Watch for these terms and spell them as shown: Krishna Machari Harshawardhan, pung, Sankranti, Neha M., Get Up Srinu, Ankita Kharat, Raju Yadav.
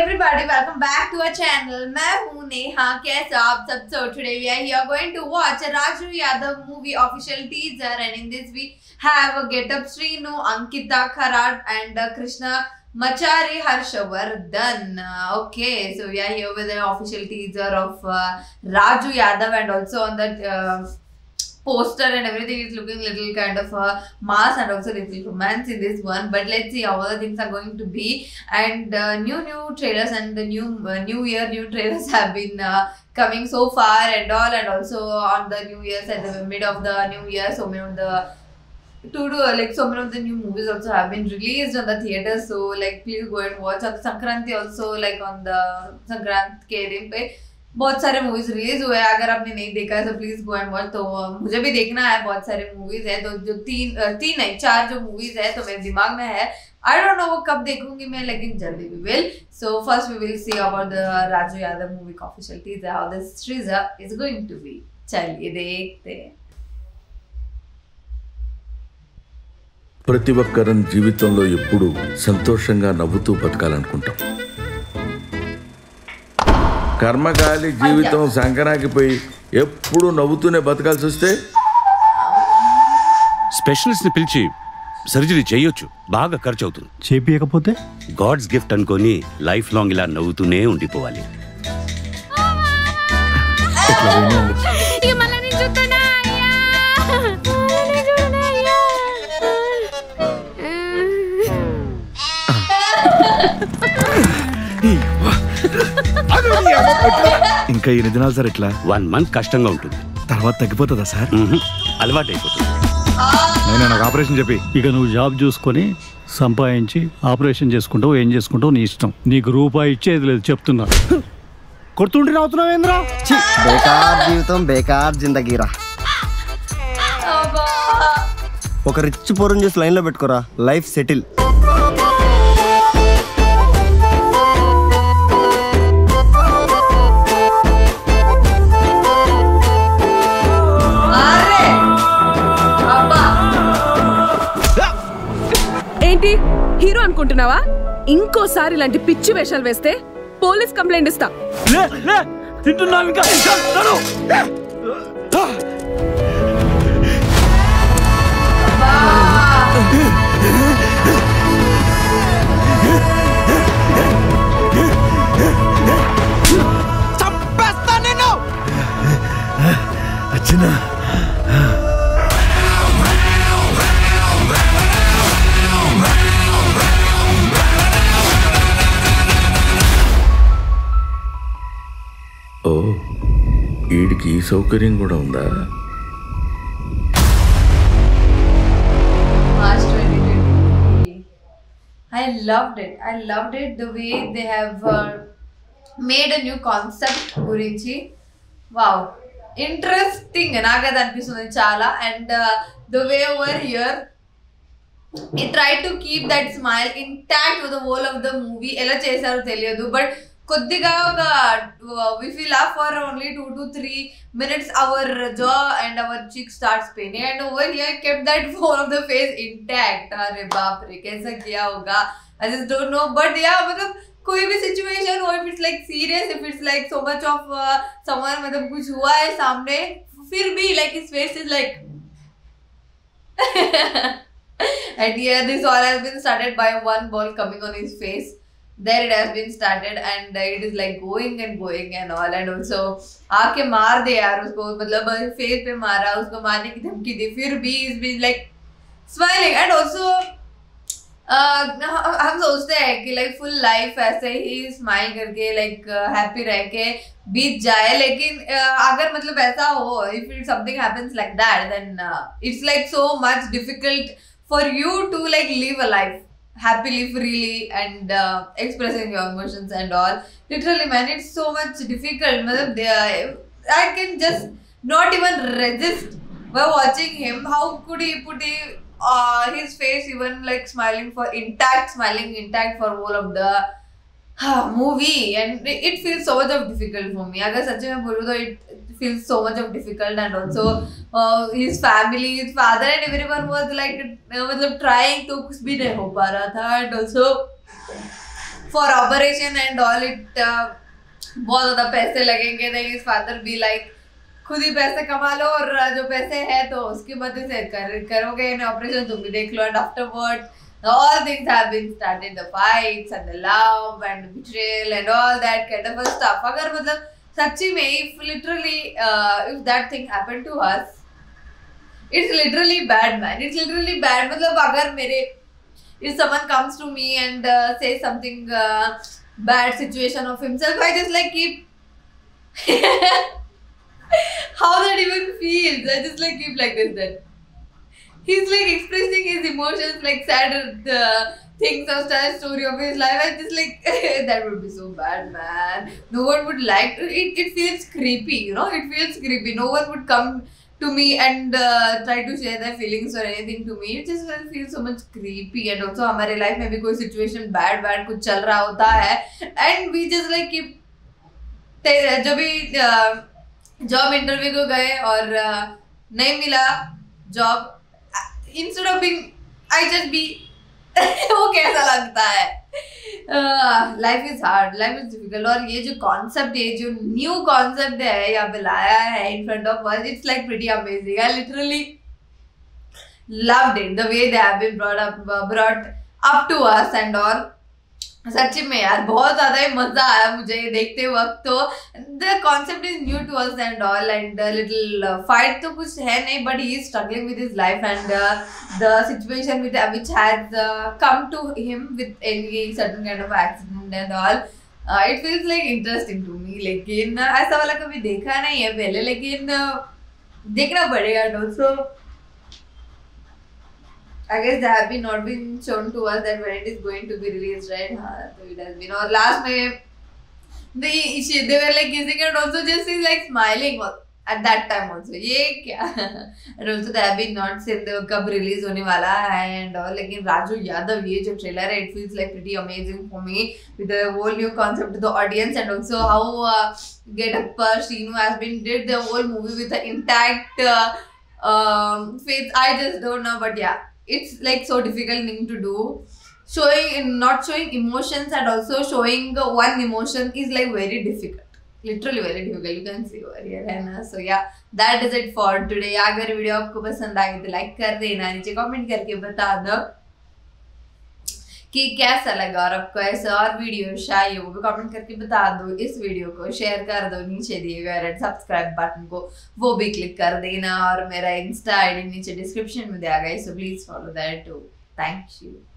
everybody, welcome back to our channel. मैं हूँ नेहा कैसा आप सब so today we are here going to watch a Raju Yadav movie official teaser and in this we have a Get Up Srinu, Ankita Kharat and Krishna Machari Harshawardhan. Okay, so we are here with the official teaser of Raju Yadav and also on the poster and everything is looking little kind of mass and also little romance in this one, but let's see how other things are going to be. And new trailers and the new trailers have been coming so far and all, and also on the new year's at the mid of the new year, so many of the new movies also have been released on the theater. So like please go and watch. On Sankranti also, like on the Sankranti ke din pe बहुत सारे movies release हुए हैं. अगर आपने नहीं देखा है तो प्लीज गो एंड वॉच. तो मुझे भी देखना है, बहुत सारे मूवीज है. तो जो तीन नहीं चार जो मूवीज है तो मेरे दिमाग में है. आई डोंट नो वो कब देखूंगी मैं, लेकिन जल्दी we will. So first we will see about the Raju Yadav movie का official teaser, how this teaser is going to be. चलिए देखते हैं. ప్రతి ఒక్కరం జీవితంలో ఎప్పుడు సంతోషంగా నవ్వుతూ బతకాలనుకుంటాం. కర్మకాలి జీవితం సంకరాకిపోయి ఎప్పుడు నవ్వుతూనే బతకాల్సి వస్తే స్పెషలిస్ట్ని పిలిచి సర్జరీ చేయొచ్చు, బాగా ఖర్చు అవుతుంది. చేపియకపోతే గాడ్స్ గిఫ్ట్ అనుకొని లైఫ్ లాంగ్ ఇలా నవ్వుతూనే ఉండిపోవాలి. ఇంకా ఎన్ని దినాలు సార్ ఇట్లా? 1 month కష్టంగా ఉంటుంది, తర్వాత తగ్గిపోతుందా సార్? అలవాటు అయిపోతుంది. నేను నాకు ఆపరేషన్ చెప్పి ఇక నువ్వు జాబ్ చూసుకొని సంపాదించి ఆపరేషన్ చేసుకుంటావు, ఏం చేసుకుంటావు నీ ఇష్టం. నీకు రూపాయి ఇచ్చేది లేదు చెప్తున్నా. కొడుతుంటే నవ్వుతున్నావు ఏంద్రా? బేకార్ జీవితం, బేకార్ జిందగీరా. ఒక రిచ్ పొరం చేసి లైన్లో పెట్టుకోరా, లైఫ్ సెటిల్. హీరో అనుకుంటున్నావా? ఇంకోసారి ఇలాంటి పిచ్చి వేషాలు వేస్తే పోలీస్ కంప్లైంట్ ఇస్తా. వీడికి ఈ సౌకర్యం కూడా ఉందా? I loved it the way they have made a new concept గురించి. Wow, interesting నాకు అనిపిస్తుంది చాలా. And the way over here he tried to keep that smile intact for the whole of the movie. ఎలా చేశారో తెలియదు, but కొద్దిగా ఒక if we laugh for only 2 to 3 minutes our jaw and our cheek starts paining, and over here kept that whole of the face intact. अरे बाप रे कैसा किया होगा, I just don't know. But yeah, मतलब कोई भी situation हो, if it's like serious, if it's like so much of someone मतलब कुछ हुआ है सामने, फिर भी like his face is like and yeah, this all has been started by one ball coming on his face. There it has been started and it is like going and all, and also aake maar de yaar usko, matlab face pe mara, usko maarne ki dhamki di, fir bhi is been like smiling. And also हम सोचते हैं कि like full life ऐसे ही smile करके like happy रह के बीत जाए, लेकिन अगर मतलब ऐसा हो, if something happens like that then it's like so much difficult for you to like live a life happily, freely and expressing your emotions and all. Literally man, it's so much difficult. Matlab I can just not even resist while watching him. How could he put his face even like smiling intact for all of the movie, and it feels so much of difficult for me. Agar sach mein bolu to it feels so much of difficult. And also his family, his father and everyone was like matlab trying to kuch bhi nahi ho pa raha tha. And also for operation and all it बहुत ज़्यादा पैसे लगेंगे. Then his father be like खुद ही पैसे कमा लो और जो पैसे है तो उसकी मदद से करोगे ना ऑपरेशन तुम भी देख लो. And afterward all things have been started, the fights and the love and betrayal and all that kind of stuff. अगर मतलब सच्ची में if literally if that thing happened to us, it's literally bad, man. It's literally bad. मतलब अगर मेरे if someone comes to me and says something bad situation of himself, I just like keep how that even feels. I just like keep like this. That he's like expressing his emotions, like sad things or sad story of his life. I just like that would be so bad, man. No one would like to. It feels creepy, you know. It feels creepy. No one would come to me and try to share their feelings or anything to me. It just will feel so much creepy. And also हमारे life में भी कोई situation bad कुछ चल रहा होता है and we just like keep. जब भी job interview को गए और नहीं मिला job, instead of being I just be वो कैसा लगता है. Life is hard, life is difficult. और ये जो concept है, जो new concept है यहाँ पे लाया है in front of us, it's like pretty amazing. I literally loved it, the way they have been brought up to us and all. सच्ची में यार बहुत ज़्यादा ही मज़ा आया मुझे ये देखते वक्त. तो the concept is new to us and all and little fight तो कुछ है नहीं, but he is struggling with his life and the situation with which has come to him with any certain kind of accident and all. It feels like interesting to me. लेकिन ऐसा वाला कभी देखा नहीं है पहले, लेकिन देखना पड़ेगा. Also I guess they have been not been shown to us that when it is going to be released, right? Haan, so it has been. Or last में they were like kissing and also just is like smiling at that time also. ये क्या? And also they have been not said they कब release होने वाला है and all. लेकिन राजू यादव ये जो trailer है, it feels like pretty amazing for me with the whole new concept to the audience and also how Get Up Srinu has been did the whole movie with the intact faith. I just don't know, but yeah. It's like so difficult thing to do. Not showing emotions and also showing one emotion is like very difficult. Literally very difficult. You can see over here, है ना? So yeah, that is it for today. अगर video आपको पसंद आए तो like कर देना, नीचे कमेंट करके बता दो कि कैसा लगा और आपको ऐसा और वीडियो चाहिए वो भी कमेंट करके बता दो. इस वीडियो को शेयर कर दो, नीचे दिए गए रेड सब्सक्राइब बटन को वो भी क्लिक कर देना और मेरा इंस्टा आईडी नीचे डिस्क्रिप्शन में दिया गया है, so please follow that too. Thank you.